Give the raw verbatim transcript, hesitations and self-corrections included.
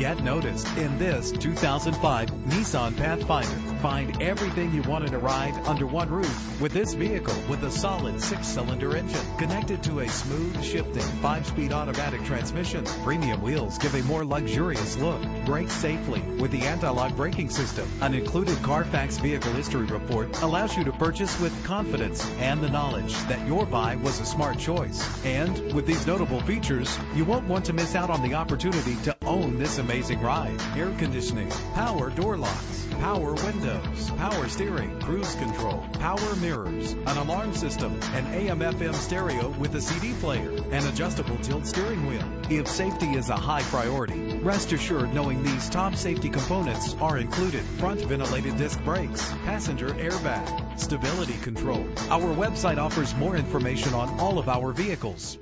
Get noticed in this two thousand five Nissan Pathfinder. Find everything you want in a ride under one roof with this vehicle with a solid six-cylinder engine connected to a smooth shifting five-speed automatic transmission. Premium wheels give a more luxurious look. Brake safely with the anti-lock braking system. An included Carfax vehicle history report allows you to purchase with confidence and the knowledge that your buy was a smart choice. And with these notable features, you won't want to miss out on the opportunity to own this amazing ride. Air conditioning, power door locks, power windows, power steering, cruise control, power mirrors, an alarm system, an A M F M stereo with a C D player, an adjustable tilt steering wheel. If safety is a high priority, rest assured knowing these top safety components are included: front ventilated disc brakes, passenger airbag, stability control. Our website offers more information on all of our vehicles.